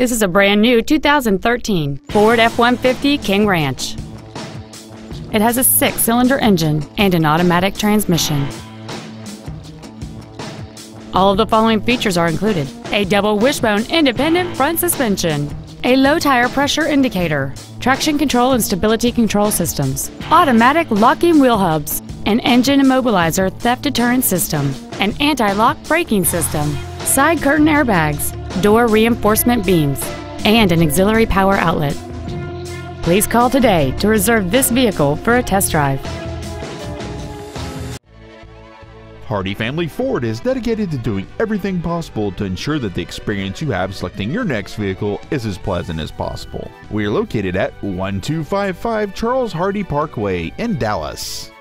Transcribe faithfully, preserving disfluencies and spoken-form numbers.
This is a brand new two thousand thirteen Ford F one fifty King Ranch. It has a six-cylinder engine and an automatic transmission. All of the following features are included: a double wishbone independent front suspension, a low tire pressure indicator, traction control and stability control systems, automatic locking wheel hubs, an engine immobilizer theft deterrent system, an anti-lock braking system, side curtain airbags, door reinforcement beams, and an auxiliary power outlet. Please call today to reserve this vehicle for a test drive. Hardy Family Ford is dedicated to doing everything possible to ensure that the experience you have selecting your next vehicle is as pleasant as possible. We are located at twelve fifty-five Charles Hardy Parkway in Dallas.